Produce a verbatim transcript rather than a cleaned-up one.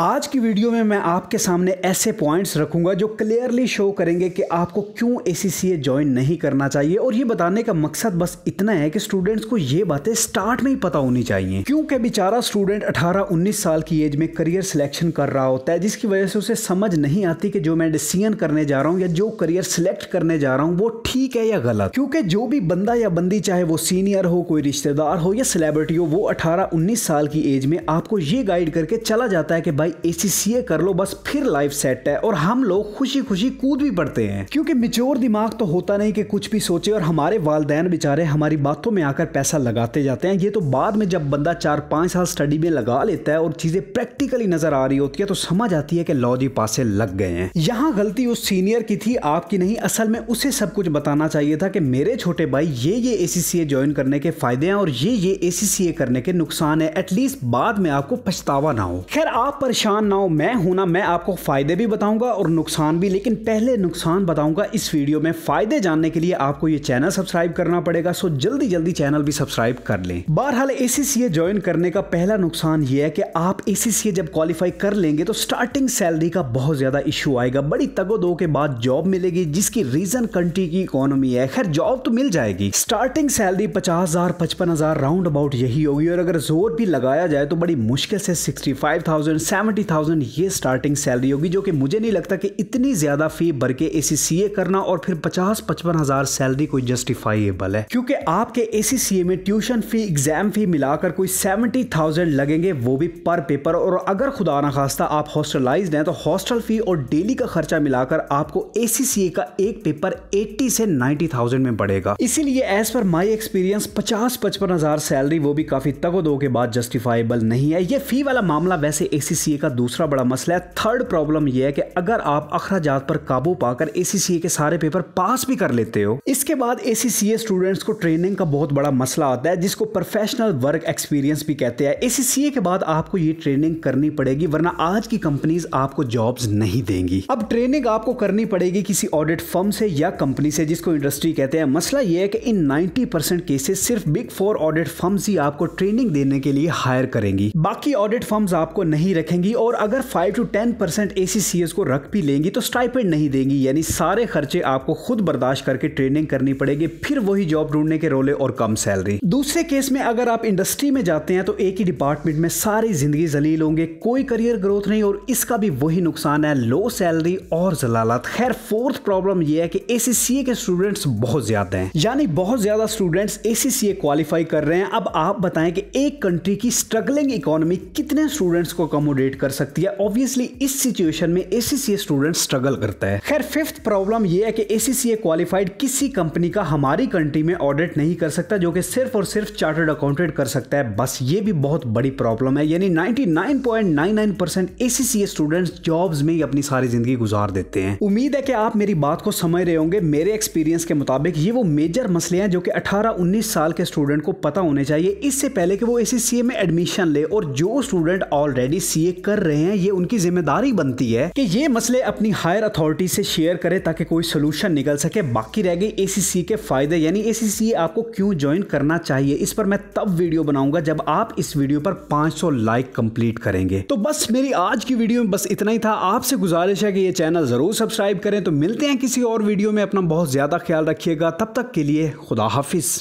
आज की वीडियो में मैं आपके सामने ऐसे पॉइंट्स रखूंगा जो क्लियरली शो करेंगे कि आपको क्यों ए सी सी ए ज्वाइन नहीं करना चाहिए। और ये बताने का मकसद बस इतना है कि स्टूडेंट्स को ये बातें स्टार्ट में ही पता होनी चाहिए, क्योंकि बेचारा स्टूडेंट अठारह उन्नीस साल की एज में करियर सिलेक्शन कर रहा होता है, जिसकी वजह से उसे समझ नहीं आती कि जो मैं डिसीजन करने जा रहा हूँ या जो करियर सिलेक्ट करने जा रहा हूँ वो ठीक है या गलत। क्योंकि जो भी बंदा या बंदी, चाहे वो सीनियर हो, कोई रिश्तेदार हो या सेलिब्रिटी हो, वो अठारह उन्नीस साल की एज में आपको ये गाइड करके चला जाता है कि भाई ए सी सी ए कर लो, बस फिर लाइफ सेट है। और हम लोग खुशी खुशी कूद भी पड़ते हैं, क्योंकि मेच्योर दिमाग तो होता नहीं कि कुछ भी सोचे। और हमारे वालदैन बेचारे हमारी बातों में आकर पैसा लगाते जाते हैं। ये तो बाद में जब बंदा चार पांच साल स्टडी में लगा लेता है और चीजें प्रैक्टिकली नजर आ रही होती है तो समझ आती है कि लॉ जी पासे लग गए हैं। यहाँ गलती उस सीनियर की थी, आपकी नहीं। असल में उसे सब कुछ बताना चाहिए था कि मेरे छोटे भाई ये ये ए सी सी ए ज्वाइन करने के फायदे हैं और ये ये ए सी सी ए करने के नुकसान है, एटलीस्ट बाद में आपको पछतावा ना हो। खैर, आप परेशान ना हो, मैं हूं ना, मैं आपको फायदे भी बताऊंगा और नुकसान भी। लेकिन पहले नुकसान बताऊंगा इस वीडियो में। फायदे जानने के लिए आपको ये चैनल सब्सक्राइब करना पड़ेगा, सो जल्दी जल्दी चैनल भी सब्सक्राइब कर लें। बहरहाल, ए सी सी ए ज्वाइन करने का पहला नुकसान ये है कि आप ए सी सी ए जब क्वालिफाई कर लेंगे तो स्टार्टिंग सैलरी का बहुत ज्यादा इशू आएगा। बड़ी तगोदो के बाद जॉब मिलेगी, जिसकी रीजन कंट्री की इकोनॉमी है। खैर, जॉब तो मिल जाएगी, स्टार्टिंग सैलरी पचास हजार पचपन हजार राउंड अबाउट यही होगी, और अगर जोर भी लगाया जाए तो बड़ी मुश्किल से सिक्सटी फाइव थाउजेंड सत्तर हज़ार ये स्टार्टिंग सैलरी होगी, जो कि मुझे नहीं लगता कि इतनी ज्यादा फी भर के ए सी सी ए करना और फिर पचास पचपन हज़ार सैलरी कोई जस्टिफाइएबल है। क्योंकि आपके ए सी सी ए में ट्यूशन फी, एग्जाम फी मिलाकर कोई सत्तर हज़ार लगेंगे, वो भी पर पेपर। और अगर खुदा ना खास्ता आप हॉस्टलाइज्ड हैं तो हॉस्टल फी और डेली का खर्चा मिलाकर आपको ए सी सी ए का एक पेपर अस्सी से नब्बे हज़ार में पड़ेगा। इसीलिए एज पर माई एक्सपीरियंस पचास पचपन हजार सैलरी, वो भी काफी तगोदो के बाद, जस्टिफाइएबल नहीं है। ये फी वाला मामला वैसे ए सी सी ए का दूसरा बड़ा मसला है। थर्ड प्रॉब्लम यह है कि अगर आप अखराजात पर काबू पाकर ए सी सी ए के सारे पेपर पास भी कर लेते हो, इसके बाद ए सी सी ए स्टूडेंट्स को ट्रेनिंग का बहुत बड़ा मसला आता है, जिसको प्रोफेशनल वर्क एक्सपीरियंस भी कहते हैं। ए सी सी ए के बाद आपको ये ट्रेनिंग करनी पड़ेगी, वरना आज की कंपनीज आपको जॉब्स नहीं देंगी। अब ट्रेनिंग आपको करनी पड़ेगी किसी ऑडिट फर्म से या कंपनी से, जिसको इंडस्ट्री कहते हैं। मसला यह है कि इन नाइन्टी परसेंट केसेज सिर्फ बिग फोर ऑडिट फर्म्स ही आपको ट्रेनिंग देने के लिए हायर करेंगी, बाकी ऑडिट फर्म्स आपको नहीं रखेंगी। और अगर five to ten percent A C C S को रख भी लेंगी तो स्टाइपेंड नहीं देंगी, यानी सारे खर्चे आपको खुद बर्दाश्त करके ट्रेनिंग करनी पड़ेगी, फिर वही जॉब ढूंढने के रोले और कम सैलरी। दूसरे केस में अगर आप इंडस्ट्री में जाते हैं तो एक ही डिपार्टमेंट में सारी जिंदगी जलील होंगे, कोई करियर ग्रोथ नहीं, और इसका भी वही नुकसान है, लो सैलरी और जलालत। खैर, फोर्थ प्रॉब्लम यह है कि ए सी सी ए के स्टूडेंट्स बहुत ज्यादा हैं, यानी बहुत ज्यादा स्टूडेंट्स ए सी सी ए क्वालिफाई कर रहे हैं। अब आप बताएं कि एक कंट्री की स्ट्रगलिंग इकोनॉमी कितने स्टूडेंट्स को अकोमोडेट कर सकती है। ऑब्वियसली इस सिचुएशन में ए C C a student struggle करता है। खैर, फिफ्थ प्रॉब्लम यह है कि ए सी सी ए क्वालिफाइड किसी कंपनी का हमारी कंट्री में ऑडिट नहीं कर सकता, जो कि सिर्फ और सिर्फ चार्टर्ड अकाउंटेंट कर सकता है। बस ये भी बहुत बड़ी प्रॉब्लम है, यानी निन्यानवे पॉइंट निन्यानवे percent A C C A students jobs में ही अपनी सारी जिंदगी गुजार देते हैं। उम्मीद है कि आप मेरी बात को समझ रहे होंगे। मेरे एक्सपीरियंस के मुताबिक ये वो मेजर मसले हैं जो कि अठारह उन्नीस साल के स्टूडेंट को पता होने चाहिए, इससे पहले कि वो ए सी सी ए में एडमिशन ले। और जो स्टूडेंट ऑलरेडी सी ए कर रहे हैं, ये उनकी जिम्मेदारी बनती है कि ये मसले अपनी हायर अथॉरिटी से शेयर करें ताकि कोई सोल्यूशन निकल सके। बाकी रह गई ए सी सी ए के फायदे, यानी ए सी सी ए आपको क्यों ज्वाइन करना चाहिए। इस पर मैं तब वीडियो बनाऊंगा जब आप इस वीडियो पर पाँच सौ लाइक कंप्लीट करेंगे। तो बस मेरी आज की वीडियो में बस इतना ही था। आपसे गुजारिश है कि ये चैनल जरूर सब्सक्राइब करें। तो मिलते हैं किसी और वीडियो में, अपना बहुत ज्यादा ख्याल रखिएगा। तब तक के लिए खुदा हाफिज।